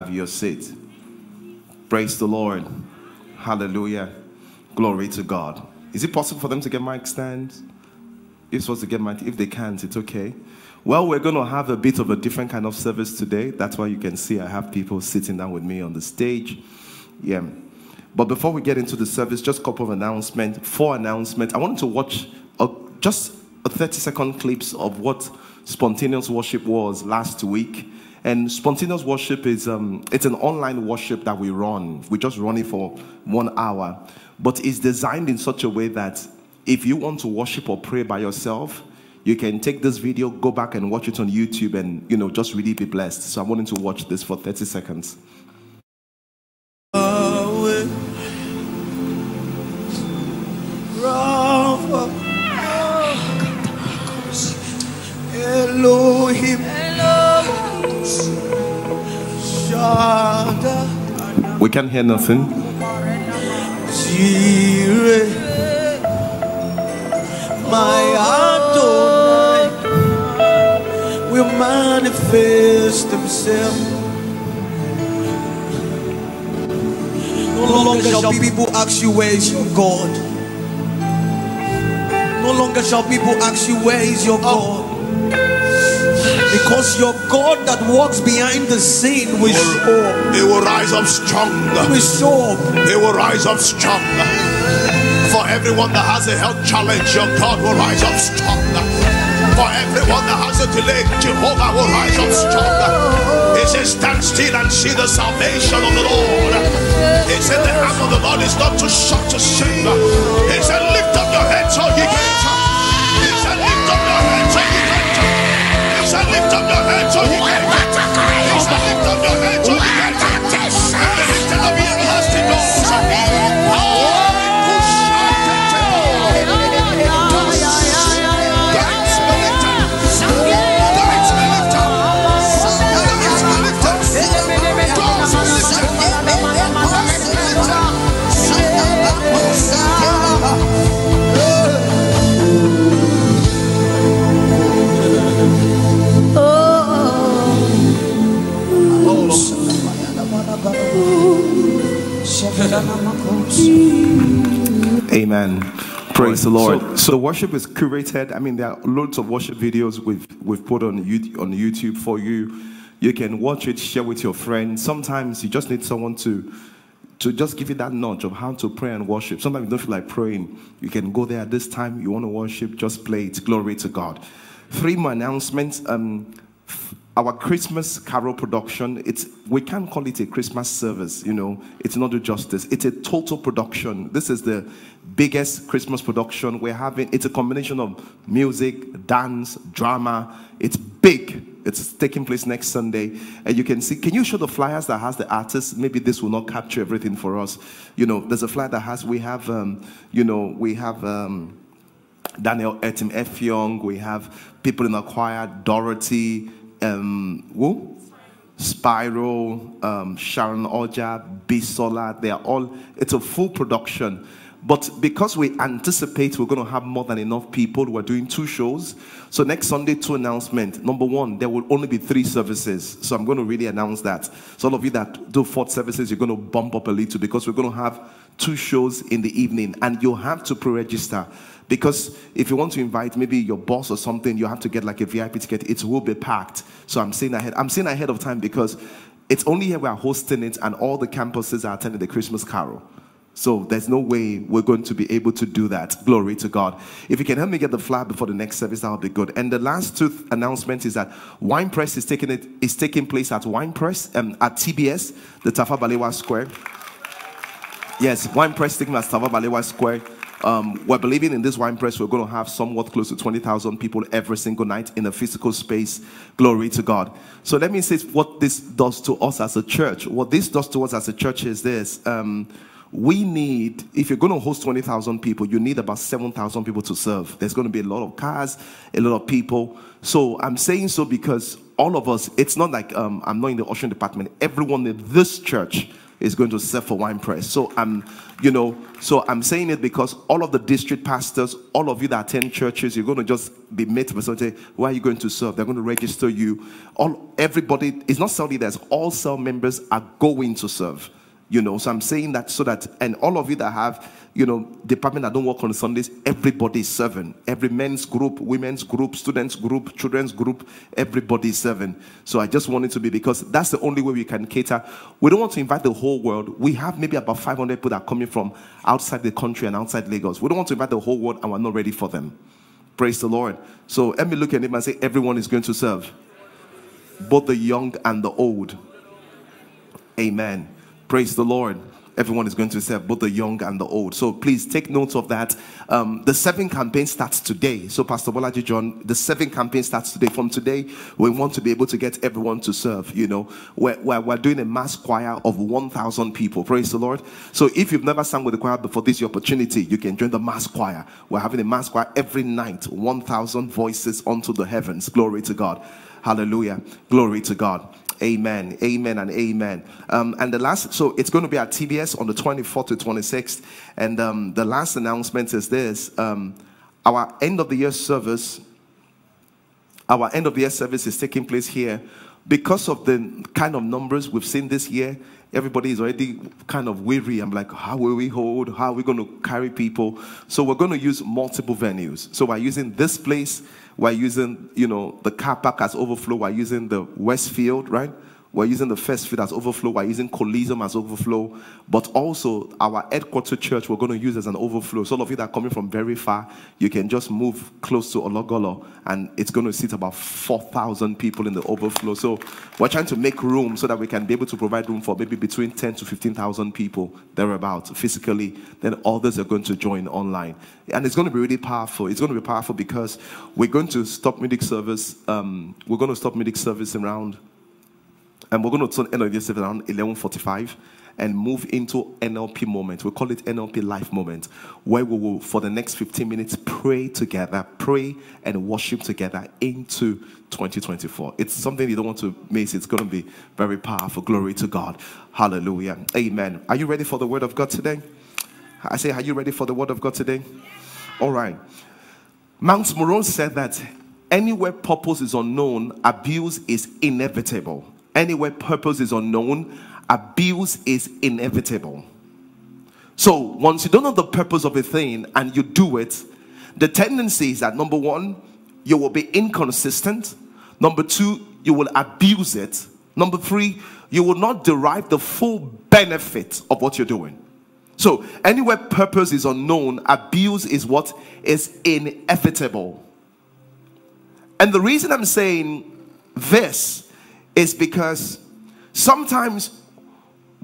Have your seat. Praise the Lord. Hallelujah. Glory to God. Is it possible for them to get mic stands? You're supposed to get mic. If they can't, it's okay. Well, we're going to have a bit of a different kind of service today. That's why you can see I have people sitting down with me on the stage. Yeah. But before we get into the service, just a couple of announcements. Four announcements. I wanted to watch just a 30-second clips of what spontaneous worship was last week. And spontaneous worship is it's an online worship that we run. We just run it for 1 hour. But it's designed in such a way that if you want to worship or pray by yourself, you can take this video, go back and watch it on YouTube and, you know, just really be blessed. So I'm wanting to watch this for 30 seconds. We can't hear nothing. My Adonai will manifest himself. No longer shall people ask you, where is your God? No longer shall people ask you, where is your God? Because your God that walks behind the scene will show up. He will rise up strong. He will show up. He will rise up strong. For everyone that has a health challenge, your God will rise up strong. For everyone that has a delay, Jehovah will rise up strong. He says, stand still and see the salvation of the Lord. He said, the hand of the Lord is not too short to save. He said, lift up your head so he can come. He said, lift up your head so he can come. He said, lift up your head so you can get to Christ. He said, lift up your head so you can get to Christ. And the lifting of your everlasting doors. Amen. Praise the Lord. So worship is curated. I mean, there are loads of worship videos we've put on YouTube for you. You can watch it, share with your friends. Sometimes you just need someone to just give you that nudge of how to pray and worship. Sometimes you don't feel like praying. You can go there at this time. You want to worship, just play it. Glory to God. 3 more announcements. Our Christmas carol production, we can't call it a Christmas service, you know, it's not the justice. It's a total production. This is the biggest Christmas production we're having. It's a combination of music, dance, drama. It's big. It's taking place next Sunday. And you can see, can you show the flyers that has the artists? Maybe this will not capture everything for us. You know, there's a flyer that has, we have Daniel Etim Effiong. We have people in the choir, Dorothy, who? Spiral, Sharon Oja, Bisola. They are all, it's a full production. But because we anticipate we're going to have more than enough people, we're doing 2 shows. So next Sunday, 2 announcements. Number 1, there will only be 3 services. So I'm going to really announce that. So all of you that do 4 services, you're going to bump up a little because we're going to have 2 shows in the evening. And you have to pre-register. Because if you want to invite maybe your boss or something, you have to get like a VIP ticket. It will be packed. So I'm saying ahead. I'm saying ahead of time because it's only here we are hosting it and all the campuses are attending the Christmas carol. So there's no way we're going to be able to do that. Glory to God. If you can help me get the flyer before the next service, that will be good. And the last 2 announcements is that Wine Press is taking place at Wine Press at TBS, the Tafawa Balewa Square. Yes, Wine Press taking place at Tafawa Balewa Square. We're believing in this Wine Press, we're going to have somewhat close to 20,000 people every single night in a physical space. Glory to God. So let me say what this does to us as a church. What this does to us as a church is this. We need, if you're going to host 20,000 people, you need about 7,000 people to serve. There's going to be a lot of cars, a lot of people. So I'm saying so because all of us, it's not like I'm not in the ushering department. Everyone in this church is going to serve for Wine Press. So I'm saying it because all of the district pastors, all of you that attend churches, you're going to just be met with someone and say, why are you going to serve? They're going to register you. Everybody, it's not cell leaders, all cell members are going to serve. So I'm saying that so that, and all of you that have, department that don't work on Sundays, everybody's serving. Every men's group, women's group, students group, children's group, everybody's serving. So I just want it to be, because that's the only way we can cater. We don't want to invite the whole world. We have maybe about 500 people that are coming from outside the country and outside Lagos. We don't want to invite the whole world and we're not ready for them. Praise the Lord. So let me look at him and say, everyone is going to serve. Both the young and the old. Amen. Praise the Lord. Everyone is going to serve, both the young and the old. So please take note of that. The serving campaign starts today. So Pastor Bolaji John, the serving campaign starts today. From today, we want to be able to get everyone to serve. We're doing a mass choir of 1,000 people. Praise the Lord. So if you've never sang with the choir before, this is your opportunity. You can join the mass choir. We're having a mass choir every night. 1,000 voices unto the heavens. Glory to God. Hallelujah. Glory to God. Amen, amen, and amen. And the last, so it's going to be at TBS on the 24th to 26th. And the last announcement is this: our end of the year service. Our end of the year service is taking place here because of the kind of numbers we've seen this year. Everybody is already kind of weary. I'm like, how will we hold? How are we going to carry people? So we're going to use multiple venues. So we're using this place. We're using, the car park as overflow. We're using the Westfield, right? We're using the Westfield as overflow. We're using Coliseum as overflow. But also, our headquarter church, we're going to use as an overflow. So all of you that are coming from very far, you can just move close to Ologolo, and it's going to seat about 4,000 people in the overflow. So we're trying to make room so that we can be able to provide room for maybe between 10,000 to 15,000 people thereabouts physically. Then others are going to join online. And it's going to be really powerful. It's going to be powerful because we're going to stop music service. We're going to stop music service around, and we're going to turn end of the service around 11:45 and move into NLP moment. We call it NLP Life moment, where we will, for the next 15 minutes, pray together, pray and worship together into 2024. It's something you don't want to miss. It's going to be very powerful. Glory to God. Hallelujah. Amen. Are you ready for the word of God today? I say, are you ready for the word of God today? All right. Myles Munroe said that anywhere purpose is unknown, abuse is inevitable. Anywhere purpose is unknown, abuse is inevitable. So once you don't know the purpose of a thing and you do it, the tendency is that, number one, you will be inconsistent. Number two, you will abuse it. Number three, you will not derive the full benefit of what you're doing. So anywhere purpose is unknown, abuse is what is inevitable. And the reason I'm saying this is because sometimes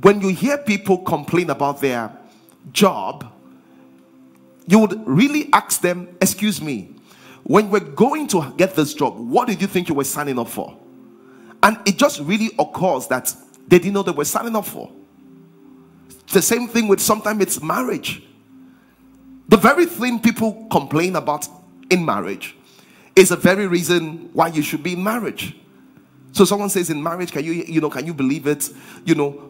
when you hear people complain about their job, you would really ask them, excuse me, when we're going to get this job, what did you think you were signing up for? And it just really occurs that they didn't know they were signing up for. The same thing with sometimes it's marriage. The very thing people complain about in marriage is the very reason why you should be in marriage. So someone says in marriage, can you believe it?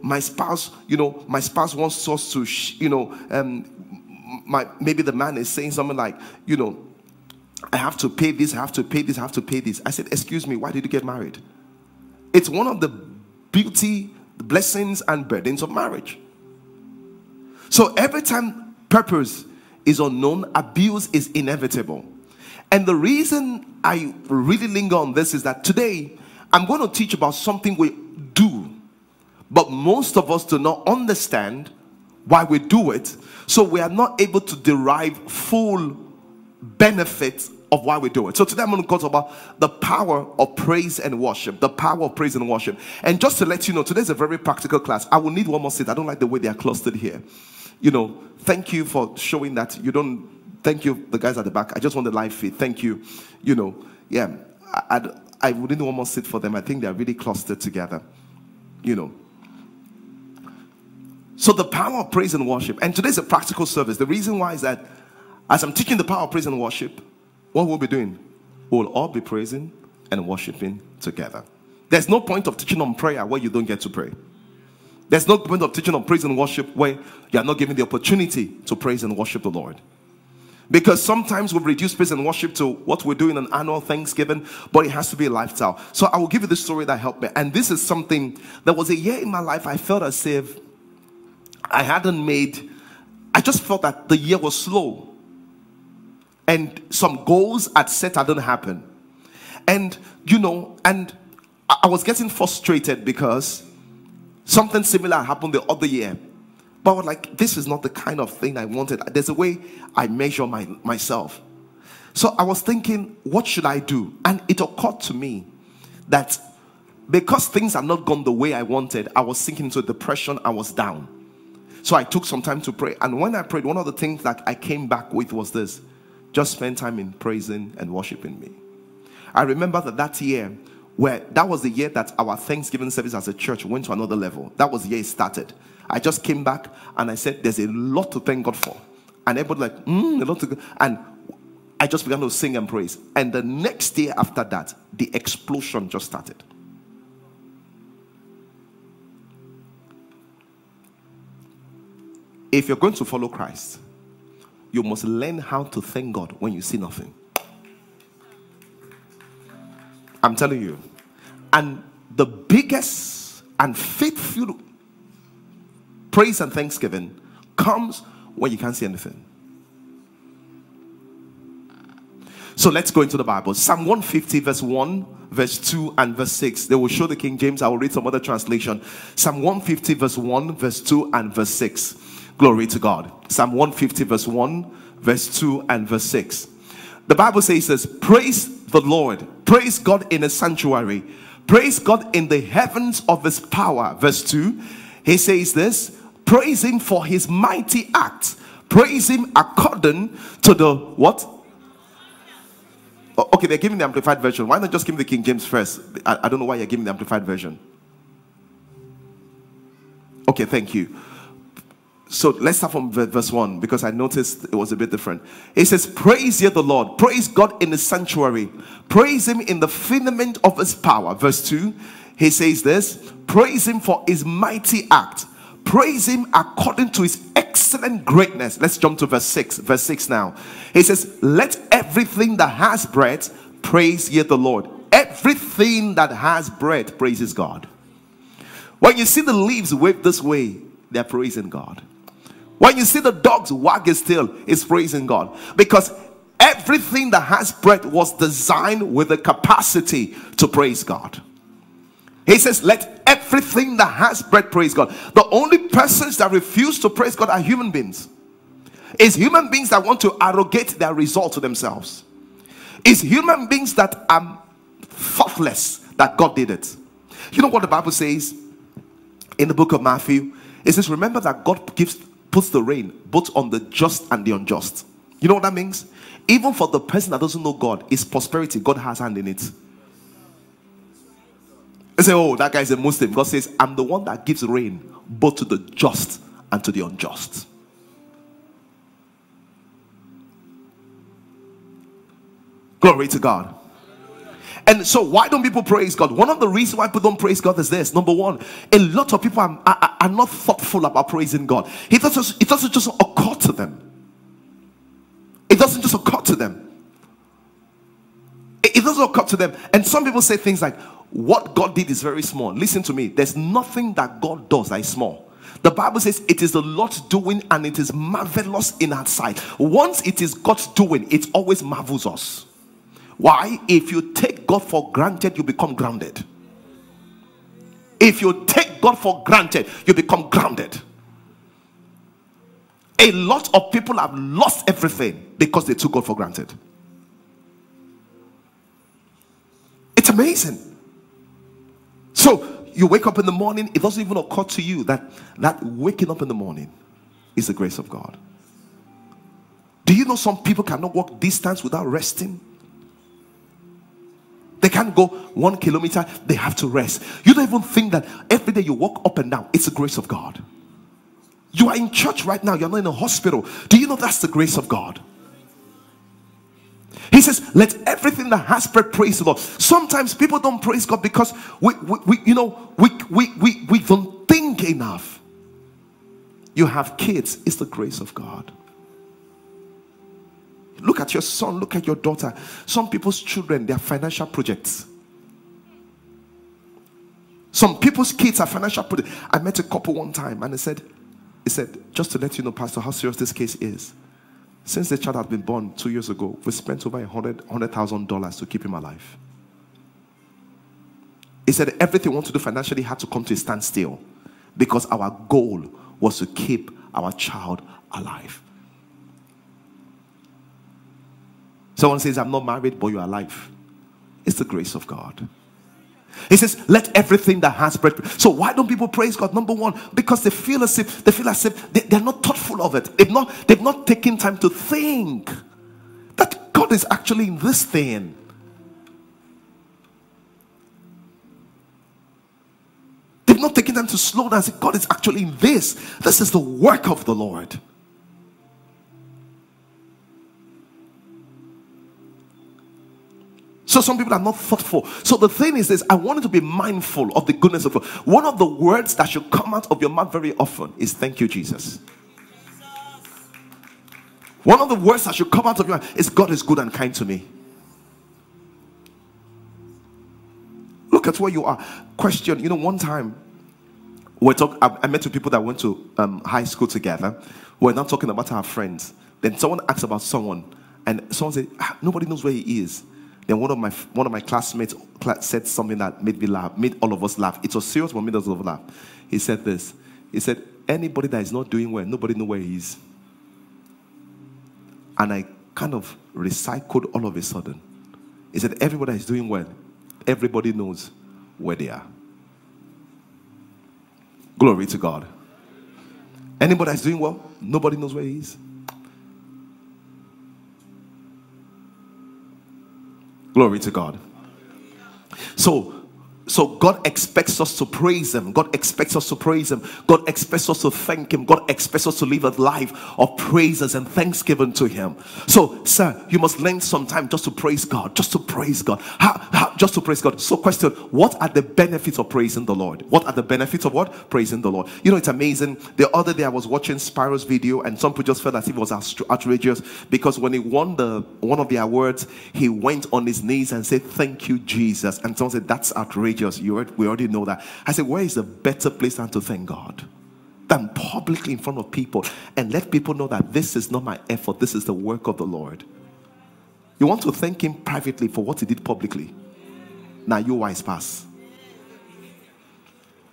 My spouse wants us to, maybe the man is saying something like, I have to pay this, I have to pay this, I have to pay this. I said, excuse me, why did you get married? It's one of the beauty, blessings, and burdens of marriage. So every time purpose is unknown, abuse is inevitable. And the reason I really linger on this is that today, I'm going to teach about something we do, but most of us do not understand why we do it, so we are not able to derive full benefit of why we do it. So today I'm going to talk about the power of praise and worship, the power of praise and worship. And just to let you know, today's a very practical class. I will need one more seat. I don't like the way they are clustered here. Thank you for showing that you don't. Thank you, the guys at the back. I just want the live feed. Thank you. I wouldn't almost sit for them. I think they're really clustered together. So the power of praise and worship. And today's a practical service. The reason why is that as I'm teaching the power of praise and worship, what we'll be doing? We'll all be praising and worshiping together. There's no point of teaching on prayer where you don't get to pray. There's no point of teaching on praise and worship when you are not given the opportunity to praise and worship the Lord. Because sometimes we reduce praise and worship to what we do in an annual Thanksgiving, but it has to be a lifestyle. So I will give you the story that helped me. And this is something, there was a year in my life I felt as if I hadn't made, I just felt that the year was slow. And some goals I'd set hadn't happened. And, you know, and I was getting frustrated because something similar happened the other year. But I was like, this is not the kind of thing I wanted. There's a way I measure myself. So I was thinking, what should I do? And it occurred to me that because things had not gone the way I wanted, I was sinking into depression, I was down. So I took some time to pray. And when I prayed, one of the things that I came back with was this: just spend time in praising and worshiping me. I remember that year, that was the year that our Thanksgiving service as a church went to another level. That was the year it started. I just came back and I said, there's a lot to thank God for. And everybody like, a lot to go. And I just began to sing and praise. And the next day after that, the explosion just started. If you're going to follow Christ, you must learn how to thank God when you see nothing. I'm telling you. And the biggest and faithful praise and thanksgiving comes when you can't see anything. So let's go into the Bible. Psalm 150 verse 1, verse 2 and verse 6. They will show the King James. I will read some other translation. Psalm 150 verse 1, verse 2 and verse 6. Glory to God. Psalm 150 verse 1, verse 2 and verse 6. The Bible says this: praise the Lord. Praise God in his sanctuary. Praise God in the heavens of his power. Verse 2. He says this: praise him for his mighty acts. Praise him according to the what? Okay, they're giving the amplified version. Why not just give the King James first? I don't know why you're giving the amplified version. Okay, thank you. So let's start from verse 1, because I noticed it was a bit different. It says, praise ye the Lord. Praise God in his sanctuary. Praise him in the firmament of his power. Verse 2, he says this: praise him for his mighty act. Praise him according to his excellent greatness. Let's jump to verse 6. Verse 6 now. He says, let everything that has breath praise ye the Lord. Everything that has breath praises God. When you see the leaves wave this way, they're praising God. When you see the dogs wag its tail, it's praising God. Because everything that has breath was designed with the capacity to praise God. He says, let everything that has breath praise God. The only persons that refuse to praise God are human beings. It's human beings that want to arrogate their result to themselves. It's human beings that are thoughtless that God did it. You know what the Bible says in the book of Matthew? It says, remember that God puts the rain both on the just and the unjust. You know what that means? Even for the person that doesn't know God, his prosperity, God has hand in it. They say, oh, that guy is a Muslim. God says, I'm the one that gives rain both to the just and to the unjust. Glory to God. And so why don't people praise God? One of the reasons why people don't praise God is this. Number one, a lot of people are not thoughtful about praising God. It doesn't just occur to them. It doesn't just occur to them. It doesn't occur to them. And some people say things like, what God did is very small. Listen to me. There's nothing that God does that is small. The Bible says it is the Lord's doing and it is marvelous in our sight. Once it is God's doing, it always marvels us. Why? If you take God for granted, you become grounded. If you take God for granted, you become grounded. A lot of people have lost everything because they took God for granted. It's amazing. So you wake up in the morning, it doesn't even occur to you that waking up in the morning is the grace of God. Do you know some people cannot walk distance without resting? They can't go 1 kilometer. They have to rest. You don't even think that every day you walk up and down, it's the grace of God. You are in church right now. You're not in a hospital. Do you know that's the grace of God? He says, let everything that has breath praise the Lord. Sometimes people don't praise God because we don't think enough. You have kids, it's the grace of God. Look at your son, look at your daughter. Some people's children, they are financial projects. Some people's kids are financial projects. I met a couple one time and he said, just to let you know, Pastor, how serious this case is. Since the child had been born 2 years ago, we spent over $100,000 to keep him alive. He said everything we want to do financially had to come to a standstill because our goal was to keep our child alive. Someone says, I'm not married, but you're alive. It's the grace of God. He says, let everything that has breath. So why don't people praise God? Number one, because they feel as if they're not thoughtful of it. They've not taken time to think that God is actually in this thing. They've not taken time to slow down and say, God is actually in this. This is the work of the Lord. So some people are not thoughtful. So the thing is this, I want you to be mindful of the goodness of God. One of the words that should come out of your mouth very often is thank you, Jesus. One of the words that should come out of your mouth is God is good and kind to me. Look at where you are. Question, one time I met two people that went to high school together. We're now talking about our friends. Then someone asked about someone and someone said, nobody knows where he is. Then one of my classmates said something that made me laugh, made all of us laugh. It was serious, but made us all laugh. He said this. He said, anybody that is not doing well, nobody knows where he is. And I kind of recycled all of a sudden. He said, everybody that is doing well, everybody knows where they are. Glory to God. Anybody that is doing well, nobody knows where he is. Glory to God. So God expects us to praise him. God expects us to praise him. God expects us to thank him. God expects us to live a life of praises and thanksgiving to him. So, sir, you must learn some time just to praise God. Just to praise God. Just to praise God. So question, what are the benefits of praising the Lord? What are the benefits of what? Praising the Lord. It's amazing. The other day I was watching Spiro's video and some people just felt as if it was outrageous because when he won one of the awards, he went on his knees and said, thank you, Jesus. And someone said, that's outrageous. We already know that. I said, where is a better place than to thank God than publicly in front of people and let people know that this is not my effort, this is the work of the Lord. You want to thank him privately for what he did publicly. Now you wise pass.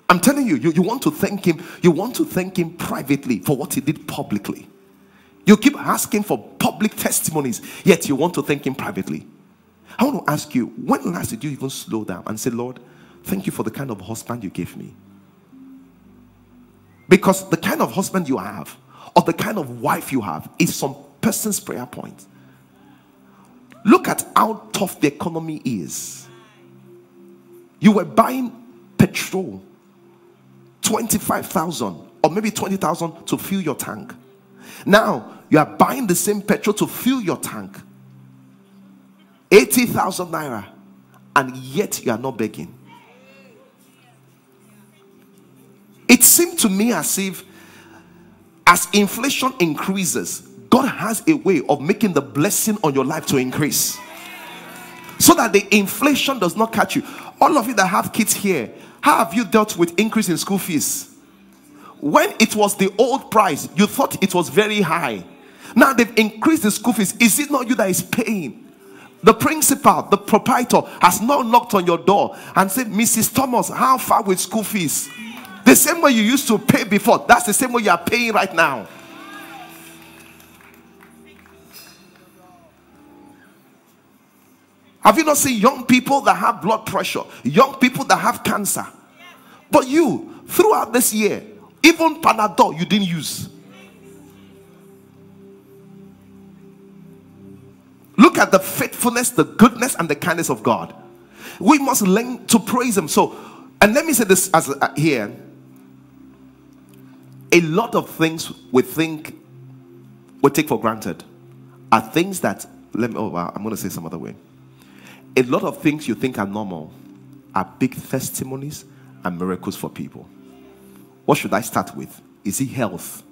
I'm telling you, you want to thank him. You want to thank him privately for what he did publicly. You keep asking for public testimonies, yet you want to thank him privately. I want to ask you, when last did you even slow down and say, Lord, thank you for the kind of husband you gave me? Because the kind of husband you have or the kind of wife you have is some person's prayer point. Look at how tough the economy is. You were buying petrol, 25,000 or maybe 20,000 to fill your tank. Now you are buying the same petrol to fill your tank. 80,000 naira, and yet you are not begging. It seemed to me as if, as inflation increases, God has a way of making the blessing on your life to increase so that the inflation does not catch you. All of you that have kids here, how have you dealt with increase in school fees? When it was the old price, you thought it was very high. Now they've increased the school fees. Is it not you that is paying? The principal, the proprietor has not knocked on your door and said, Mrs. Thomas, how far with school fees? The same way you used to pay before, that's the same way you are paying right now. Have you not seen young people that have blood pressure, young people that have cancer? But you, throughout this year, even Panadol you didn't use. Look at the faithfulness, the goodness, and the kindness of God. We must learn to praise him. So, and let me say this as here. A lot of things we take for granted are things that I'm going to say some other way. A lot of things you think are normal are big testimonies and miracles for people. What should I start with? Is it health?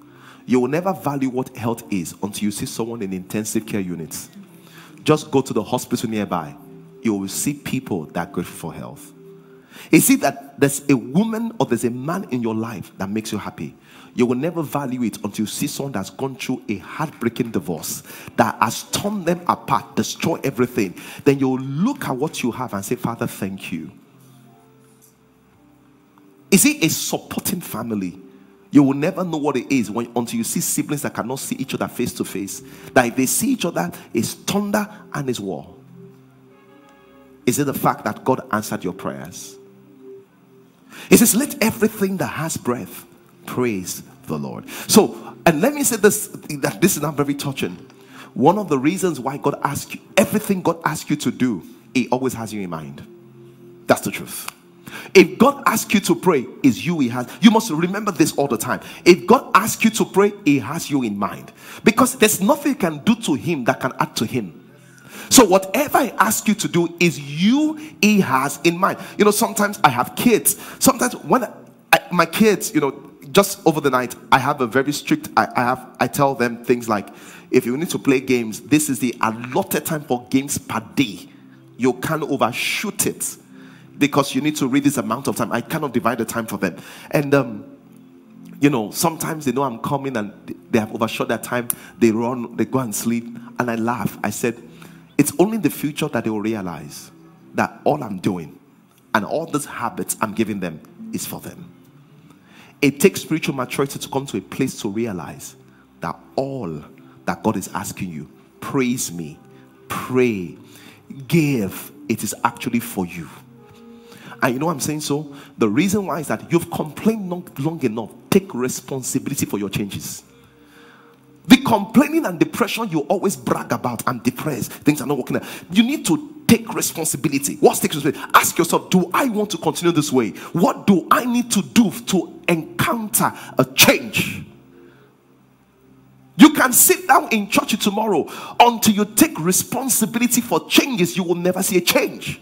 You will never value what health is until you see someone in intensive care units. Just go to the hospital nearby. You will see people that are grateful for health. Is it that there's a woman or there's a man in your life that makes you happy? You will never value it until you see someone that's gone through a heartbreaking divorce that has torn them apart, destroyed everything. Then you'll look at what you have and say, Father, thank you. Is it a supporting family? You will never know what it is until you see siblings that cannot see each other face to face. That if they see each other, it's thunder and it's war. Is it the fact that God answered your prayers? It says, let everything that has breath praise the Lord. So, and let me say this, that this is not very touching. One of the reasons why God asks you, everything God asks you to do, He always has you in mind. That's the truth. If God asks you to pray, it's you He has. You must remember this all the time. If God asks you to pray, He has you in mind. Because there's nothing you can do to Him that can add to Him. So whatever I ask you to do is you He has in mind. You know, sometimes I have kids. Sometimes when my kids, you know, just over the night, I have a very strict, I tell them things like, if you need to play games, this is the allotted time for games per day. You can't overshoot it because you need to read this amount of time. I cannot divide the time for them. And, you know, sometimes they know I'm coming and they have overshot their time. They run, they go and sleep. And I laugh. I said, it's only in the future that they will realize that all I'm doing and all these habits I'm giving them is for them. It takes spiritual maturity to come to a place to realize that all that God is asking you, praise me, pray, give, it is actually for you. And you know what I'm saying? So the reason why is that you've complained not long enough. Take responsibility for your changes. The complaining and depression you always brag about, I'm depressed, things are not working out. You need to take responsibility. What's take responsibility? Ask yourself, do I want to continue this way? What do I need to do to encounter a change? You can sit down in church tomorrow. Until you take responsibility for changes, you will never see a change.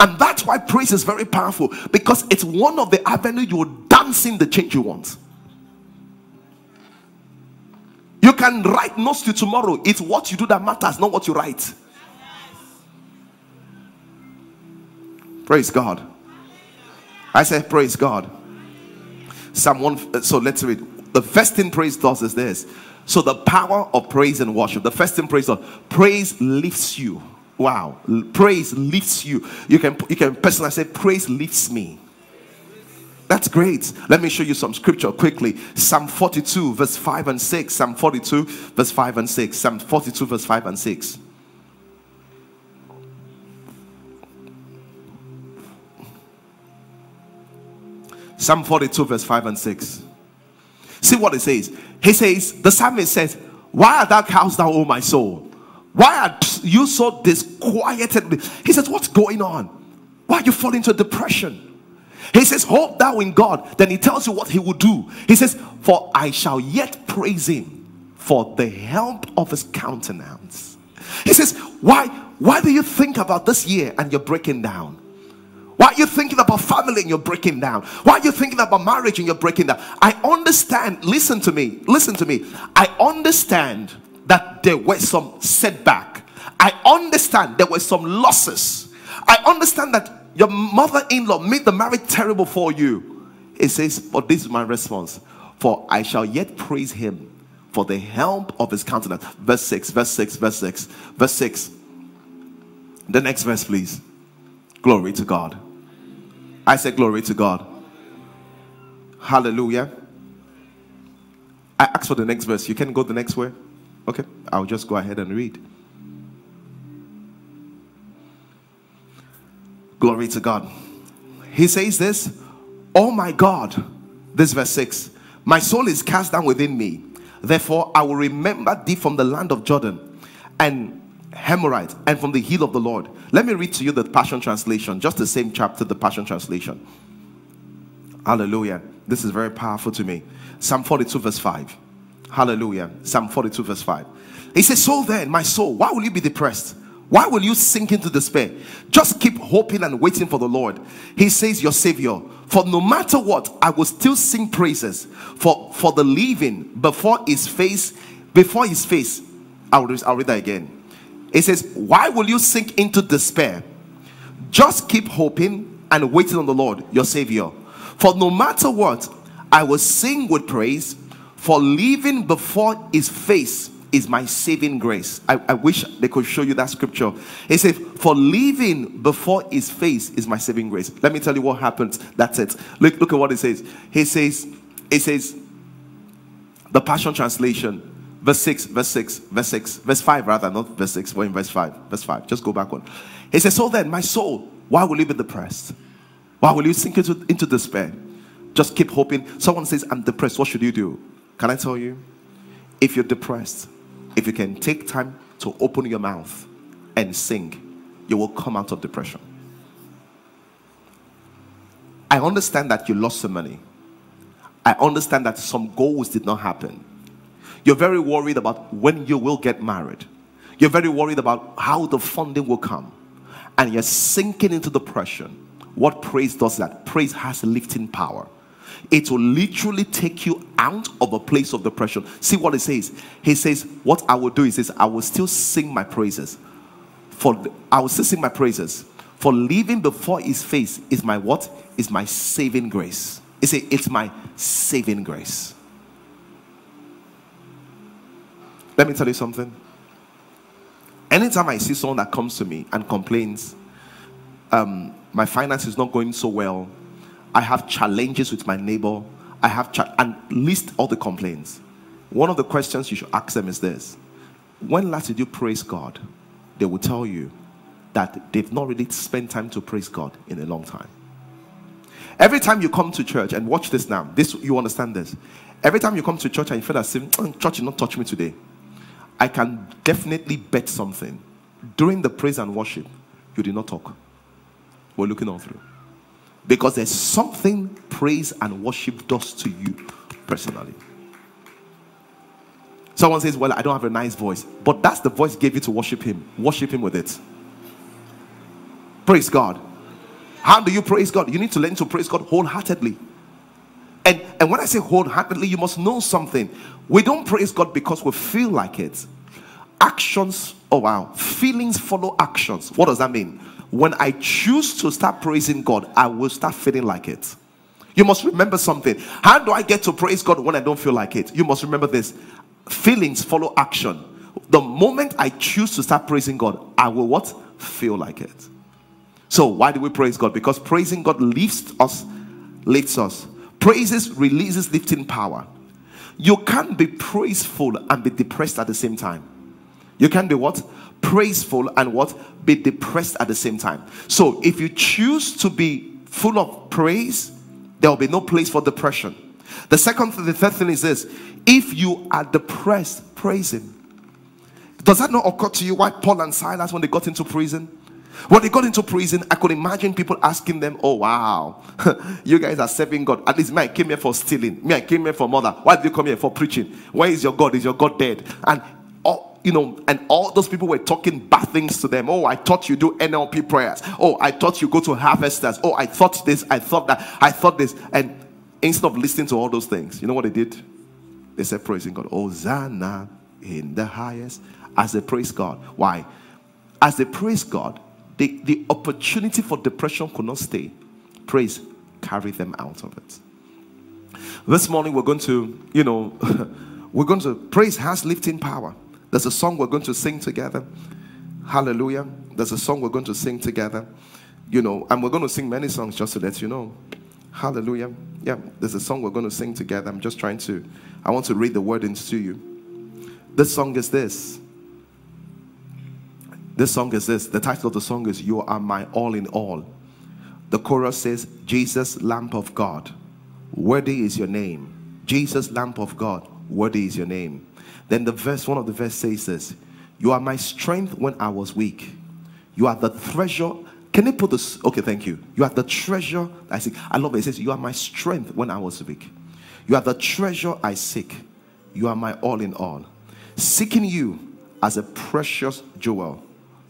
And that's why praise is very powerful, because it's one of the avenues you're dancing the change you want. You can write notes to tomorrow. It's what you do that matters, not what you write. Praise God. I said, praise God. Someone, so let's read. The first thing praise does is this. So the power of praise and worship. The first thing praise does. Praise lifts you. Wow. Praise lifts you. You can personally say, praise lifts me. That's great. Let me show you some scripture quickly. Psalm 42 verse 5 and 6. Psalm 42 verse 5 and 6. Psalm 42 verse 5 and 6. Psalm 42 verse 5 and 6. See what it says. He says, the psalmist says, why art thou cast down, O my soul? Why are you so disquieted? He says, what's going on? Why are you falling into depression? He says, hope thou in God. Then he tells you what he will do. He says, for I shall yet praise him for the help of his countenance. He says, why do you think about this year and you're breaking down? Why are you thinking about family and you're breaking down? Why are you thinking about marriage and you're breaking down? I understand. Listen to me. Listen to me. I understand that there were some setback. I understand there were some losses. I understand that your mother-in-law made the marriage terrible for you. It says, but this is my response. For I shall yet praise him for the help of his countenance. Verse 6, verse 6, verse 6, verse 6. The next verse, please. Glory to God. I say glory to God. Hallelujah. I asked for the next verse. You can go the next way. Okay, I'll just go ahead and read. Glory to God. He says this, oh my God, this verse 6, my soul is cast down within me. Therefore, I will remember thee from the land of Jordan and Hemorite and from the hill of the Lord. Let me read to you the Passion Translation, just the same chapter, the Passion Translation. Hallelujah. This is very powerful to me. Psalm 42 verse 5. Hallelujah. Psalm 42 verse 5. He says, so then, my soul, why will you be depressed? Why will you sink into despair? Just keep hoping and waiting for the Lord. He says, your Savior. For no matter what, I will still sing praises. For the living before his face. I'll read that again. It says, why will you sink into despair? Just keep hoping and waiting on the Lord, your Savior. For no matter what, I will sing with praise. For living before his face is my saving grace. I wish they could show you that scripture. It says, for living before his face is my saving grace. Let me tell you what happens. That's it. Look at what it says. It says, the Passion Translation, verse 5. Just go back one. It says, so then, my soul, why will you be depressed? Why will you sink into despair? Just keep hoping. Someone says, I'm depressed. What should you do? Can I tell you? If you're depressed, if you can take time to open your mouth and sing, you will come out of depression. I understand that you lost some money. I understand that some goals did not happen. You're very worried about when you will get married. You're very worried about how the funding will come. And you're sinking into depression. What praise does that? Praise has lifting power. It will literally take you out of a place of depression. See what it says. He says, what I will do is this, I will still sing my praises. For living before his face is my what? Is my saving grace. He said, it's my saving grace. Let me tell you something. Anytime I see someone that comes to me and complains, my finance is not going so well, I have challenges with my neighbor, I have and list all the complaints. One of the questions you should ask them is this: when last did you praise God? They will tell you that they've not really spent time to praise God in a long time. Every time you come to church, and watch this now, this you understand this. Every time you come to church and you feel as if church did not touch me today, I can definitely bet something. During the praise and worship, you did not talk. We're looking all through. Because there's something praise and worship does to you personally. Someone says, well, I don't have a nice voice. But that's the voice gave you to worship him. Worship him with it. Praise God. How do you praise God? You need to learn to praise God wholeheartedly. And when I say wholeheartedly, you must know something. We don't praise God because we feel like it. Actions, oh wow, feelings follow actions. What does that mean? When I choose to start praising God, I will start feeling like it. You must remember something. How do I get to praise God when I don't feel like it? You must remember this. Feelings follow action. The moment I choose to start praising God, I will what? Feel like it. So why do we praise God? Because praising God lifts us. Praises releases lifting power. You can't be praiseful and be depressed at the same time. You can be what? Praiseful and what? Be depressed at the same time. So if you choose to be full of praise, there will be no place for depression. The third thing is this: if you are depressed, praise him. Does that not occur to you why Paul and Silas, when they got into prison? When they got into prison, I could imagine people asking them, oh wow, you guys are serving God. At least me, I came here for stealing. Me, I came here for murder. Why did you come here? For preaching. Where is your God? Is your God dead? And all those people were talking bad things to them. Oh, I thought you do NLP prayers. Oh, I thought you go to harvesters. Oh, I thought this, I thought that, I thought this. And instead of listening to all those things, you know what they did? They said, praising God. Hosanna in the highest. As they praise God. Why? As they praise God, the opportunity for depression could not stay. Praise carried them out of it. This morning we're going to, praise has lifting power. There's a song we're going to sing together. Hallelujah. There's a song we're going to sing together. And we're going to sing many songs, just to let you know. Hallelujah. Yeah, there's a song we're going to sing together. I'm just trying to, I want to read the word into you. This song is this. This song is this. The title of the song is, You Are My All in All. The chorus says, Jesus, Lamb of God, worthy is your name. Jesus, Lamb of God, worthy is your name. Then one of the verse says this: You are my strength when I was weak. You are the treasure. Can you put this? Okay, thank you. You are the treasure I seek. I love it. It says, You are my strength when I was weak. You are the treasure I seek. You are my all in all. Seeking you as a precious jewel.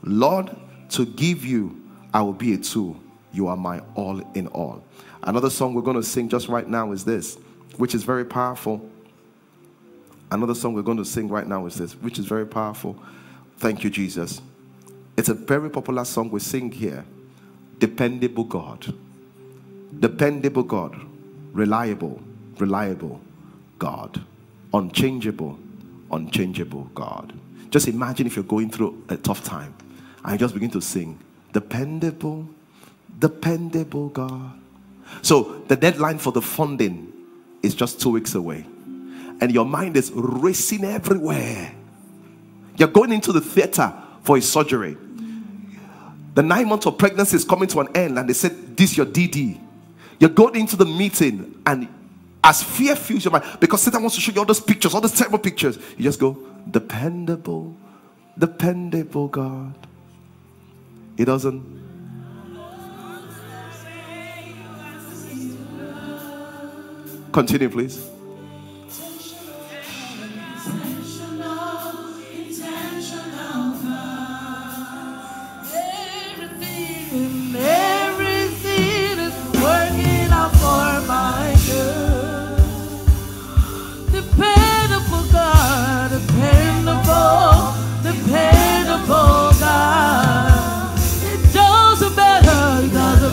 Lord, to give you, I will be a tool. You are my all in all. Another song we're going to sing just right now is this, which is very powerful. Another song we're going to sing right now is this, which is very powerful. Thank you, Jesus. It's a very popular song we sing here. Dependable God. Dependable God. Reliable, reliable God. Unchangeable, unchangeable God. Just imagine if you're going through a tough time and you just begin to sing, dependable, dependable God. So the deadline for the funding is just 2 weeks away. And your mind is racing everywhere. You're going into the theater for a surgery. The 9 months of pregnancy is coming to an end and they said, this is your DD. You're going into the meeting and as fear fills your mind, because Satan wants to show you all those pictures, all those terrible pictures, you just go, dependable, dependable God. It doesn't. Continue, please. Everything is working out for my good. Dependable God, dependable, dependable God. It doesn't matter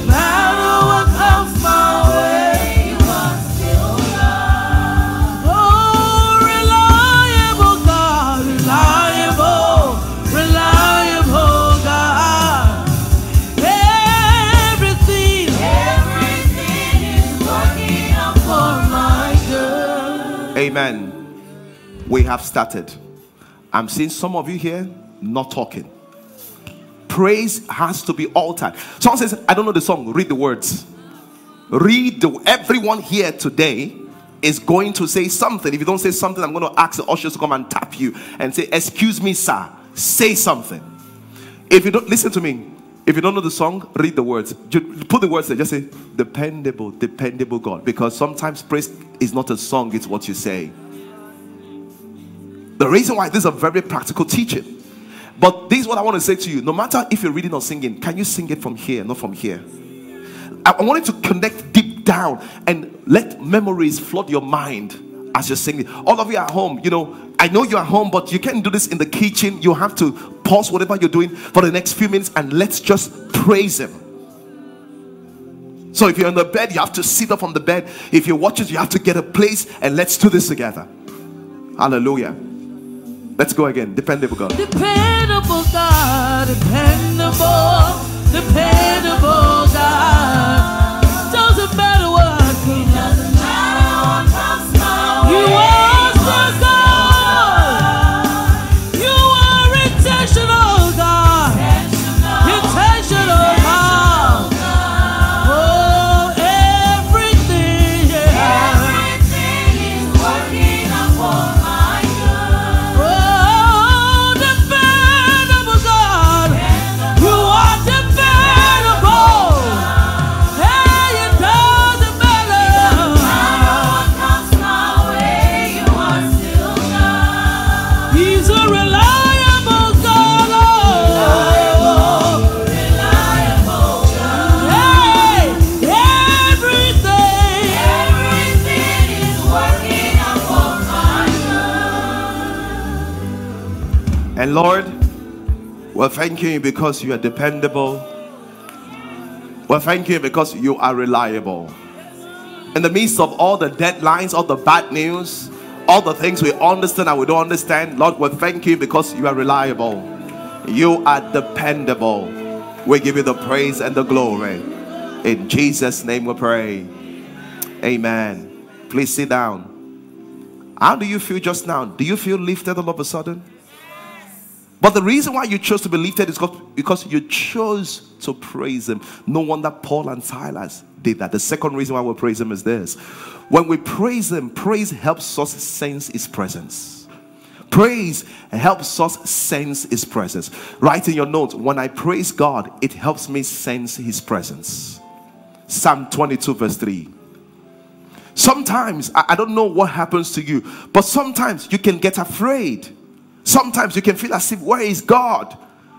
what comes my way. Amen. We have started. I'm seeing some of you here not talking. Praise has to be altered. Someone says, I don't know the song. Read the words. Read the, everyone here today is going to say something. If you don't say something, I'm going to ask the ushers to come and tap you and say, excuse me, sir, say something. If you don't, listen to me. If you don't know the song, read the words. Put the words there. Just say, dependable, dependable God. Because sometimes praise is not a song, it's what you say. The reason why this is a very practical teaching. But this is what I want to say to you. No matter if you're reading or singing, can you sing it from here, not from here? I want you to connect deep down and let memories flood your mind as you're singing. All of you at home, you know, I know you're at home, but you can't do this in the kitchen. You have to pause whatever you're doing for the next few minutes and let's just praise him. So if you're on the bed, you have to sit up on the bed. If you're watching, you have to get a place and let's do this together. Hallelujah. Let's go again. Dependable God. Dependable God. Dependable. Dependable God. Doesn't matter what comes. Doesn't matter what comes. You are the God. And Lord, we thank you because you are dependable. We thank you because you are reliable. In the midst of all the deadlines, all the bad news, all the things we understand and we don't understand, Lord, we thank you because you are reliable. You are dependable. We give you the praise and the glory. In Jesus' name we pray. Amen. Please sit down. How do you feel just now? Do you feel lifted all of a sudden? But the reason why you chose to be lifted is because you chose to praise him. No wonder Paul and Silas did that. The second reason why we praise him is this. When we praise him, praise helps us sense his presence. Praise helps us sense his presence. Write in your notes, when I praise God, it helps me sense his presence. Psalm 22 verse 3. Sometimes, I don't know what happens to you, but sometimes you can get afraid. Sometimes you can feel as if, where is God?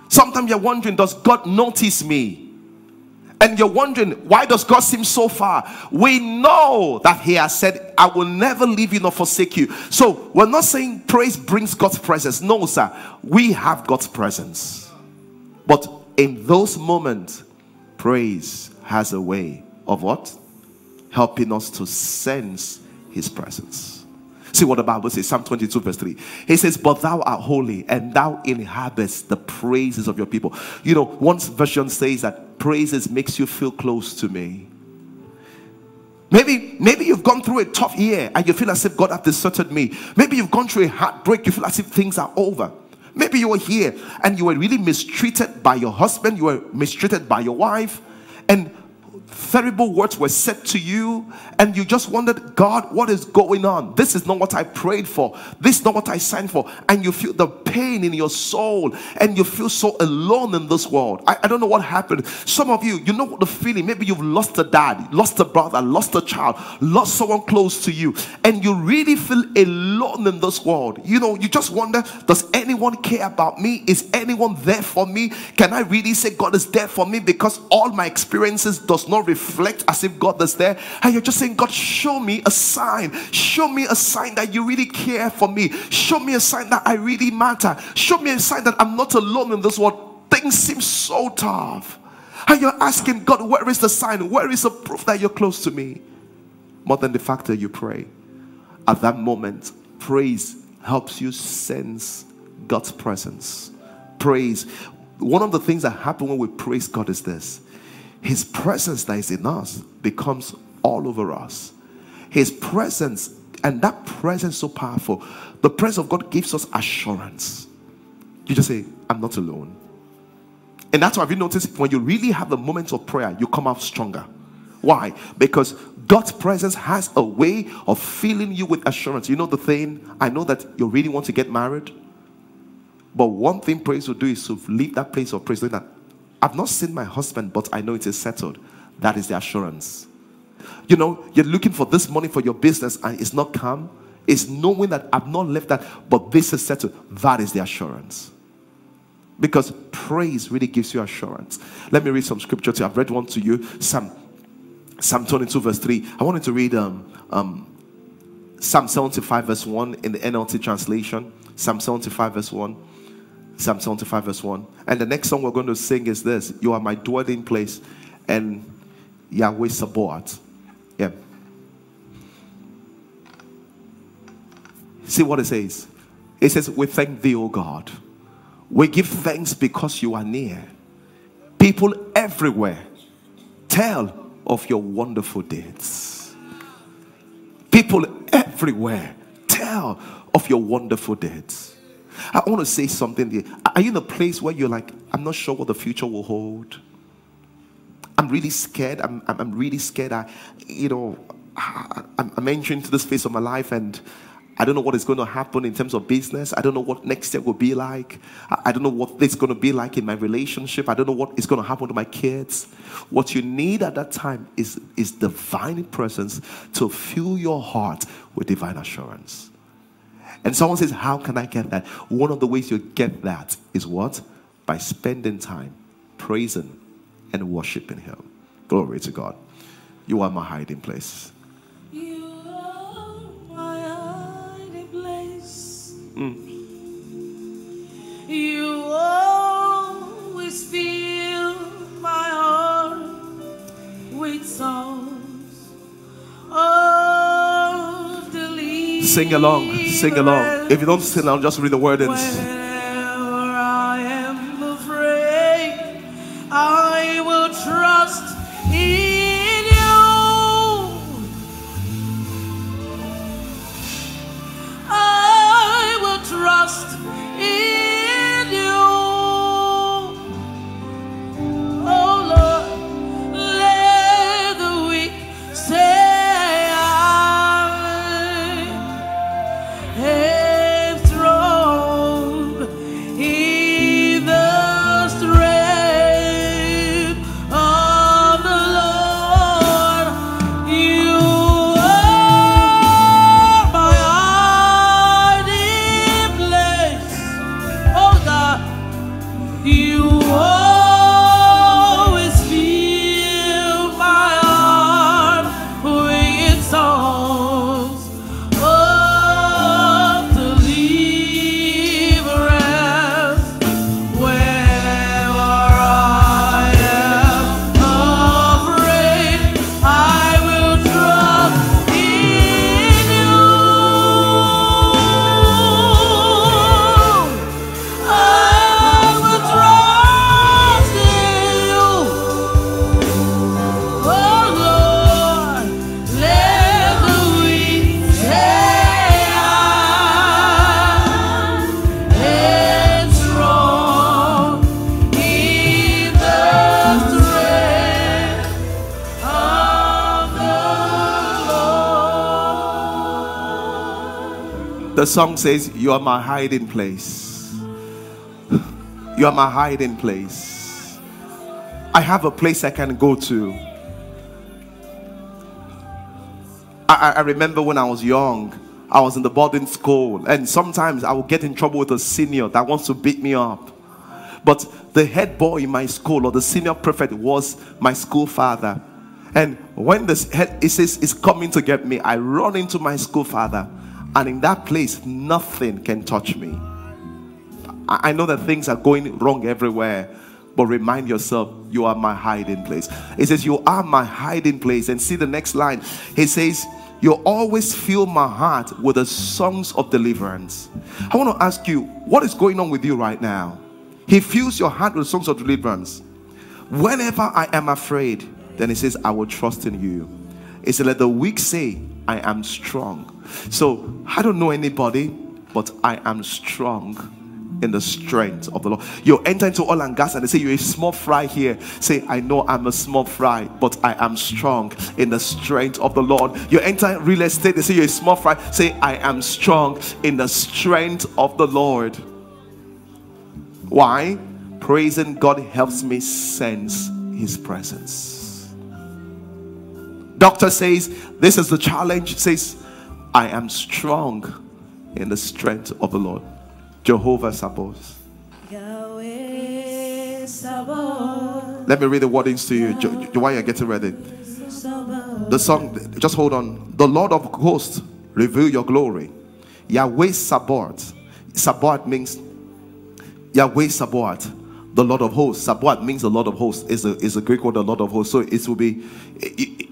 Sometimes you're wondering, does God notice me? And you're wondering, why does God seem so far? We know that he has said, I will never leave you nor forsake you. So we're not saying praise brings God's presence. No, sir. We have God's presence. But in those moments, praise has a way of what? Helping us to sense his presence. See what the Bible says, Psalm 22 verse 3. He says, but thou art holy, and thou inhabitest the praises of your people. You know, one version says that praises makes you feel close to me. Maybe you've gone through a tough year and you feel as if God has deserted me. Maybe you've gone through a heartbreak, you feel as if things are over. Maybe you were here and you were really mistreated by your husband, you were mistreated by your wife, and terrible words were said to you, and you just wondered, God, what is going on? This is not what I prayed for. This is not what I signed for. And you feel the pain in your soul, and you feel so alone in this world. I don't know what happened. Some of you, you know the feeling. Maybe you've lost a dad, lost a brother, lost a child, lost someone close to you, and you really feel alone in this world. You know, you just wonder, does anyone care about me? Is anyone there for me? Can I really say God is there for me? Because all my experiences does not reflect as if God is there, and you're just saying, God, show me a sign. Show me a sign that you really care for me. Show me a sign that I really matter. Show me a sign that I'm not alone in this world. Things seem so tough, and you're asking God, where is the sign? Where is the proof that you're close to me? More than the fact that you pray, at that moment, praise helps you sense God's presence. Praise. One of the things that happen when we praise God is this: his presence that is in us becomes all over us. His presence, and that presence so powerful, the presence of God gives us assurance. You just say, I'm not alone. And that's why, have you noticed, when you really have a moment of prayer, you come out stronger. Why? Because God's presence has a way of filling you with assurance. You know the thing, I know that you really want to get married, but one thing praise will do is to leave that place of praise, like that, I've not seen my husband, but I know it is settled. That is the assurance. You know, you're looking for this money for your business and it's not come. It's knowing that I've not left that, but this is settled. That is the assurance. Because praise really gives you assurance. Let me read some scripture to you. I've read one to you. Psalm 22 verse 3. I wanted to read Psalm 75 verse 1 in the NLT translation. Psalm 75 verse 1. Psalm 75 verse 1. And the next song we're going to sing is this: You Are My Dwelling Place, and Yahweh Sabaoth. Yeah. See what it says. It says, we thank thee, O God. We give thanks because you are near. People everywhere tell of your wonderful deeds. People everywhere tell of your wonderful deeds. I want to say something here. Are you in a place where you're like, I'm not sure what the future will hold? I'm really scared. I'm really scared. I'm entering into this phase of my life and I don't know what is going to happen in terms of business. I don't know what next year will be like. I don't know what it's going to be like in my relationship. I don't know what is going to happen to my kids. What you need at that time is divine presence to fill your heart with divine assurance. And someone says, how can I get that? One of the ways you get that is what? By spending time praising and worshiping him. Glory to God. You are my hiding place. You are my hiding place. You always fill my heart with songs. Sing along, sing along. If you don't sing along, just read the word and sing. Whenever I am afraid, I will trust in you. I will trust in you. Oh Lord, let the weak say, The song says, you are my hiding place. You are my hiding place. I have a place I can go to. I remember when I was young, I was in the boarding school, and sometimes I would get in trouble with a senior that wants to beat me up. But the head boy in my school, or the senior prefect, was my school father. And when this head, it says, is coming to get me, I run into my school father. And in that place, nothing can touch me. I know that things are going wrong everywhere, but remind yourself, you are my hiding place. It says, you are my hiding place. And see the next line. It says, you always fill my heart with the songs of deliverance. I want to ask you, what is going on with you right now? He fills your heart with songs of deliverance. Whenever I am afraid, then he says, I will trust in you. He said, let the weak say, I am strong. So I don't know anybody, but I am strong in the strength of the Lord. You enter into oil and gas and they say, you're a small fry here. Say, I know I'm a small fry, but I am strong in the strength of the Lord. You enter real estate, they say, you're a small fry. Say, I am strong in the strength of the Lord. Why? Praising God helps me sense his presence. Doctor says, this is the challenge. Says, I am strong in the strength of the Lord. Jehovah Sabaoth. Yahweh Sabaoth. Let me read the wordings to you while you're getting ready. The song, just hold on. The Lord of hosts, reveal your glory. Yahweh Sabaoth. Sabaoth means Yahweh Sabaoth, the Lord of hosts. Sabaoth means the Lord of hosts. Is a Greek word, the Lord of hosts. So it will be,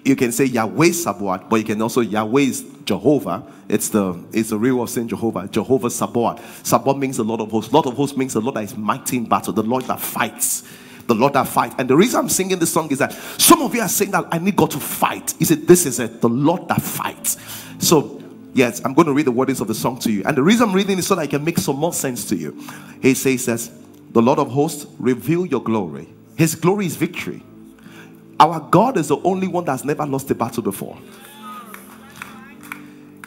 you can say Yahweh Sabaoth, but you can also, Yahweh is Jehovah. It's the real of saying Jehovah. Jehovah Sabaoth. Sabaoth means the Lord of hosts. Lord of hosts means the Lord that is mighty in battle, the Lord that fights. The Lord that fights. And the reason I'm singing this song is that some of you are saying that I need God to fight. He said, this is it, the Lord that fights. So yes, I'm going to read the wordings of the song to you. And the reason I'm reading is so that I can make some more sense to you. He says, the Lord of hosts, reveal your glory. His glory is victory. Our God is the only one that's never lost a battle before.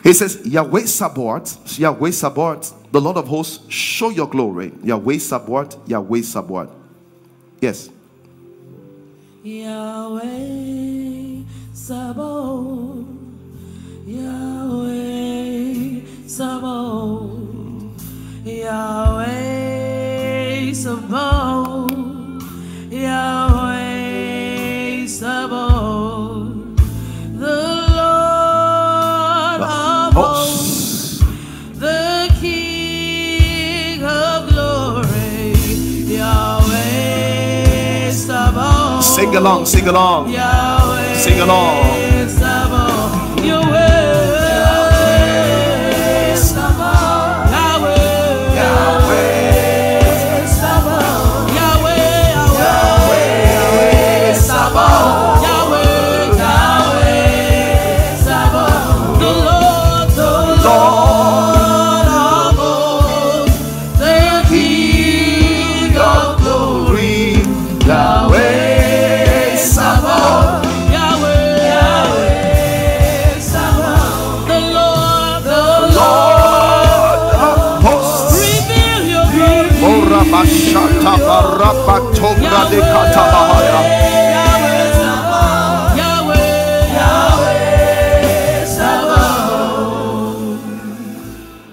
He says, Yahweh Sabaoth, Yahweh Sabaoth, the Lord of hosts, show your glory. Yahweh Sabaoth, Yahweh Sabaoth. Yes. Yahweh Sabaoth, Yahweh Sabaoth, Yahweh Sabaoth, Yahweh Sabaoth, the Lord of hosts, the King of glory, Yahweh Sabaoth. Sing along, sing along, Yahweh, sing along, Sabaoth, Yahweh.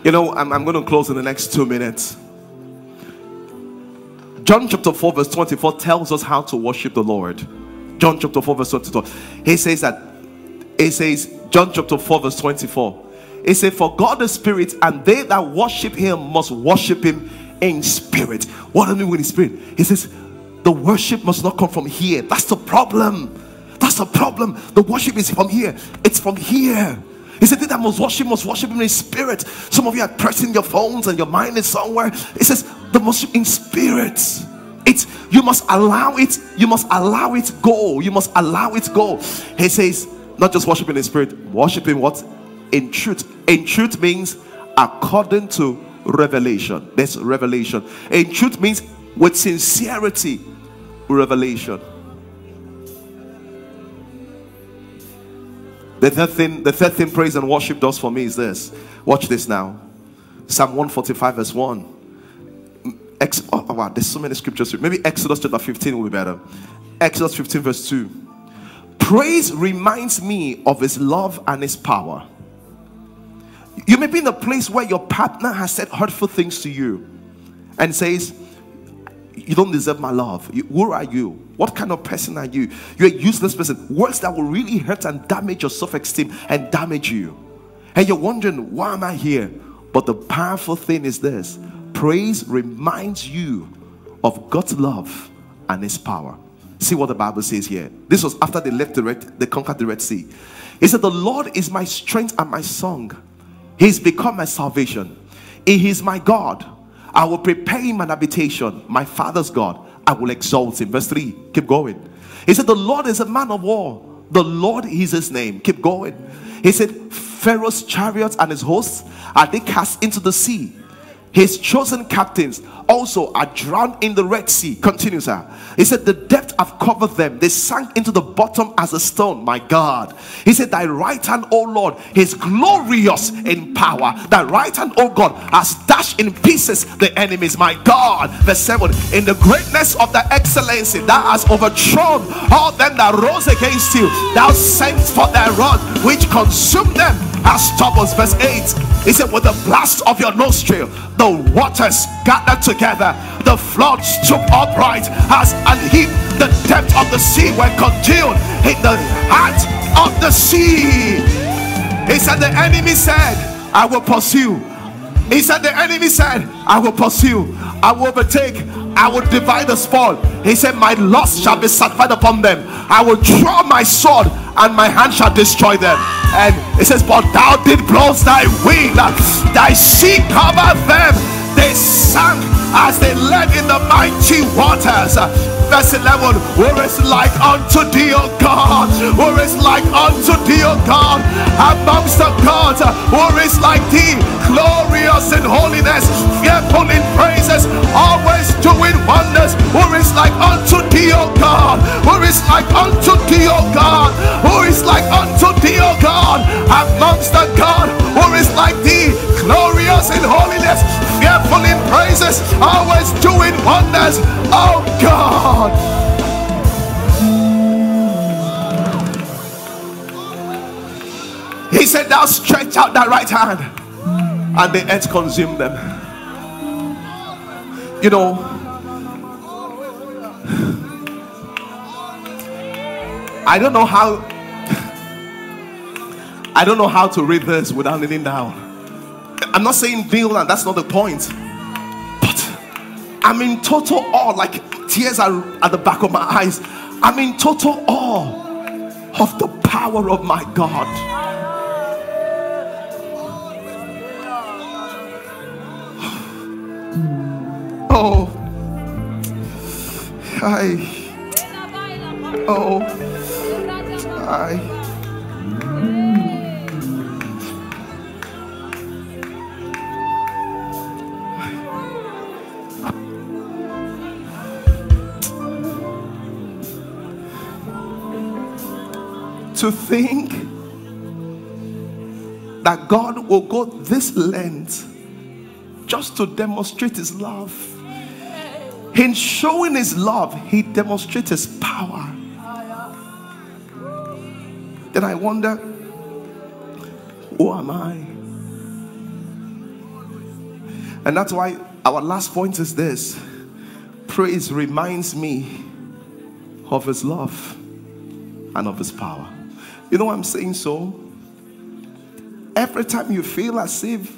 You know, I'm going to close in the next 2 minutes. John chapter 4 verse 24 tells us how to worship the Lord. John chapter 4 verse 24. He says, John chapter 4 verse 24. It says, for God is spirit, and they that worship him must worship him in spirit. What do I mean with his spirit? He says, the worship must not come from here. That's the problem. That's the problem. The worship is from here. It's from here. He said, that must worship him in spirit. Some of you are pressing your phones and your mind is somewhere. It says, the worship in spirit. You must allow it. You must allow it go. You must allow it go. He says, not just worship in spirit. Worship in what? In truth. In truth means according to revelation. That's revelation. In truth means with sincerity. Revelation. The third thing praise and worship does for me is this. Watch this now. Psalm 145 verse 1. Oh, wow, there's so many scriptures. Maybe Exodus chapter 15 will be better. Exodus 15 verse 2. Praise reminds me of his love and his power. You may be in a place where your partner has said hurtful things to you and says, you don't deserve my love. Who are you? What kind of person are you? You're a useless person. Words that will really hurt and damage your self-esteem and damage you. And you're wondering, why am I here? But the powerful thing is this. Praise reminds you of God's love and his power. See what the Bible says here. This was after they left they conquered the Red Sea. It said, the Lord is my strength and my song. He's become my salvation. He is my God. I will prepare him an habitation. My father's God. I will exalt him. Verse 3. Keep going. He said, the Lord is a man of war. The Lord is his name. Keep going. He said, Pharaoh's chariots and his hosts are they cast into the sea. His chosen captains also are drowned in the Red Sea. Continue, sir. He said, the depth have covered them. They sank into the bottom as a stone. My God. He said, thy right hand, O Lord, is glorious in power. Thy right hand, O God, has dashed in pieces the enemies. My God. Verse 7. In the greatness of thy excellency, thou hast overthrown all them that rose against you. Thou sent for thy rod, which consumed them as stubbles. Verse 8. He said, with the blast of your nostril, the waters gathered together. The flood stood upright as an heap. The depth of the sea were congealed in the heart of the sea. He said, the enemy said, I will pursue. He said, the enemy said, I will pursue. I will overtake. I will divide the spoil. He said, my loss shall be satisfied upon them. I will draw my sword and my hand shall destroy them. And it says, but thou did blow thy wing, thy sea covered them. They sank as they led in the mighty waters. Verse 11. Who is like unto thee, O God? Who is like unto thee, O God? Amongst the gods, who is like thee? Glorious in holiness, fearful in praises, always doing wonders. Who is like unto thee, O God? Who is like unto thee, O God? Who is like unto thee, O God? Amongst the gods, who is like thee? Glorious in holiness, fearful in praises, always doing wonders. Oh God. He said, thou stretch out thy right hand and the earth consumed them. You know, I don't know how to read this without leaning down. I'm not saying Vinland, that's not the point. But I'm in total awe, like tears are at the back of my eyes. I'm in total awe of the power of my God. Oh. I. Oh. I. To think that God will go this length just to demonstrate his love. In showing his love, he demonstrates his power. Then I wonder, who am I? And that's why our last point is this. Praise reminds me of his love and of his power. You know what I'm saying? So every time you feel as if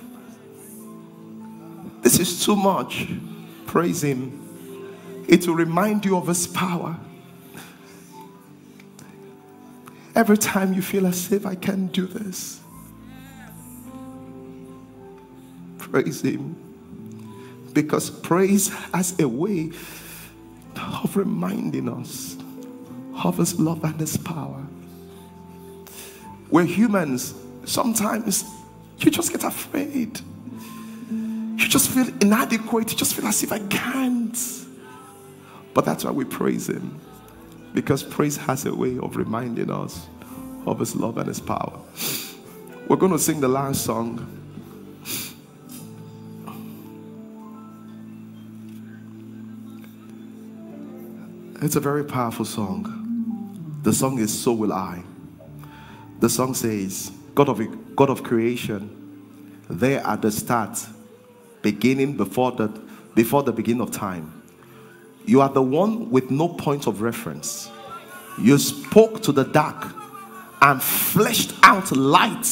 this is too much, praise him. It will remind you of his power. Every time you feel as if I can't do this, praise him. Because praise has a way of reminding us of his love and his power. We're humans. Sometimes you just get afraid. You just feel inadequate. You just feel as if I can't. But that's why we praise him. Because praise has a way of reminding us of his love and his power. We're going to sing the last song. It's a very powerful song. The song is So Will I. The song says, God of creation, there at the start, beginning before the beginning of time, you are the one with no point of reference. You spoke to the dark and fleshed out light.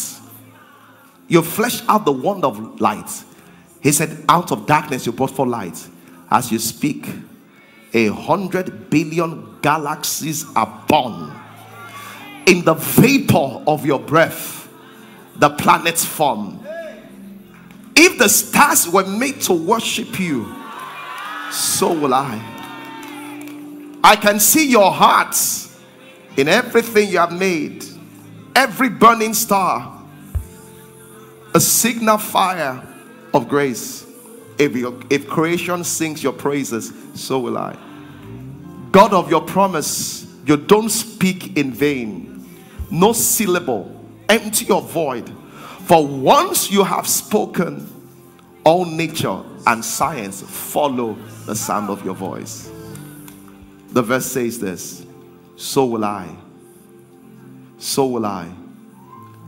You fleshed out the wonder of light. He said, out of darkness you brought forth light. As you speak, 100 billion galaxies are born. In the vapor of your breath, the planets form. If the stars were made to worship you, so will I. I can see your hearts in everything you have made. Every burning star, a signal fire of grace. If creation sings your praises, so will I. God of your promise, you don't speak in vain. No syllable, empty or void. For once you have spoken, all nature and science follow the sound of your voice. The verse says this, so will I. So will I.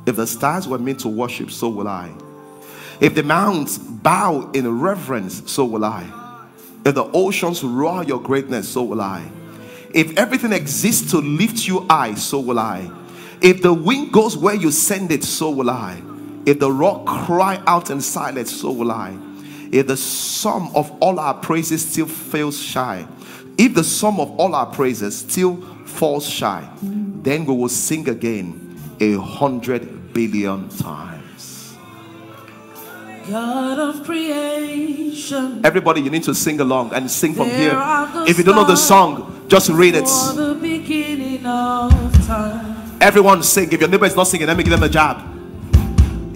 If the stars were meant to worship, so will I. If the mountains bow in reverence, so will I. If the oceans roar your greatness, so will I. If everything exists to lift you high, so will I. If the wind goes where you send it, so will I. If the rock cry out in silence, so will I. If the sum of all our praises still fails shy, if the sum of all our praises still falls shy, then we will sing again 100 billion times. God of creation. Everybody, you need to sing along and sing from here. If you don't know the song, just read it. The beginning of time. Everyone sing. If your neighbor is not singing, let me give them a jab.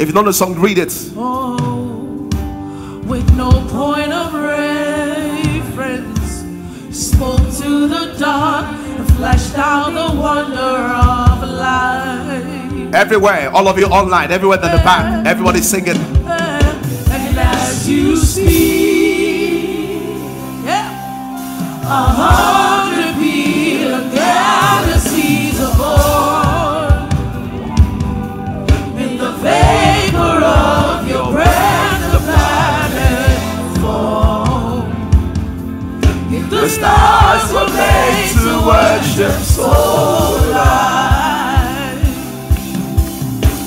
If you don't know the song, read it. Oh, with no point of reference. Spoke to the dark and flashed out the wonder of light. Everywhere, all of you online, everywhere in the back, everybody singing. And as you speak, yeah, 100 billion galaxies are born in the vapor of your breath. The planet falls. The stars were made to worship, so will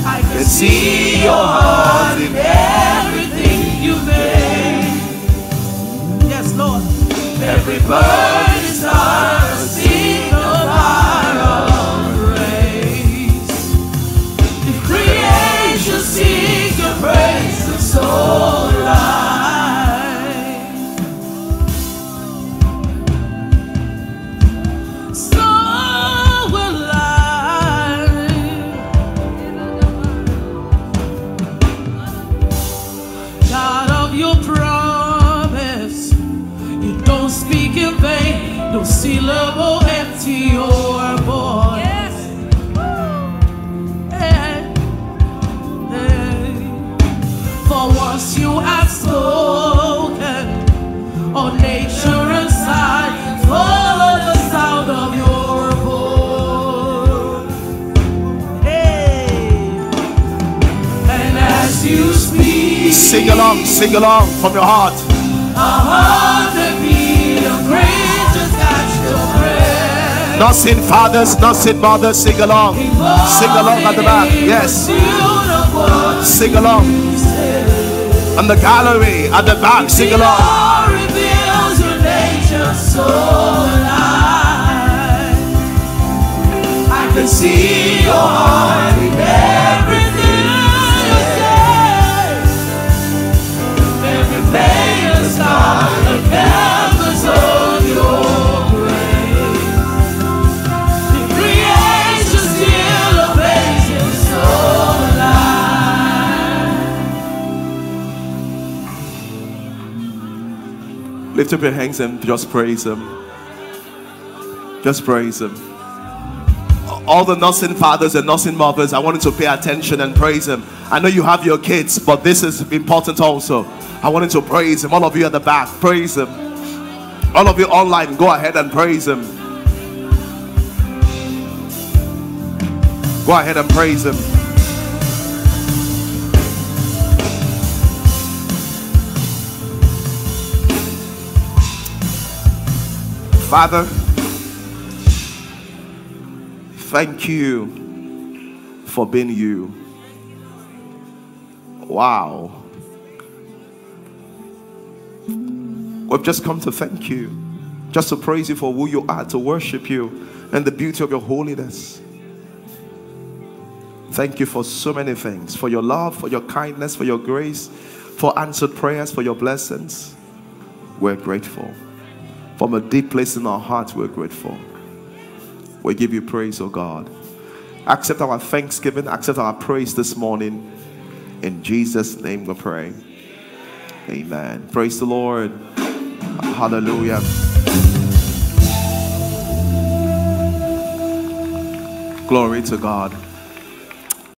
I can see your heart in everything you made. Yes, Lord. Every bird is not a single part of grace. If creation seeks your praise, the soul lies. No syllable empty or void. Yes. Hey, hey. For once you have spoken, all nature and science follow the sound of your voice. Hey. And as you speak, sing along from your heart. 100 billion grace. Not sin fathers, not sin mothers, sing along. Sing along at the back, yes. Sing along. On the gallery, at the back, sing along. Reveals your nature so alive. I can see your heart in everything you say. Everything is not again. Lift up your hands and just praise Him. Just praise Him. All the nursing fathers and nursing mothers, I want you to pay attention and praise Him. I know you have your kids, but this is important also. I want you to praise Him. All of you at the back, praise Him. All of you online, go ahead and praise Him. Go ahead and praise him. Father, thank you for being you. Wow. We've just come to thank you, just to praise you for who you are, to worship you and the beauty of your holiness. Thank you for so many things, for your love, for your kindness, for your grace, for answered prayers, for your blessings. We're grateful. From a deep place in our hearts, we're grateful. We give you praise, oh God. Accept our thanksgiving, accept our praise this morning. In Jesus' name we pray. Amen. Praise the Lord. Hallelujah. Glory to God.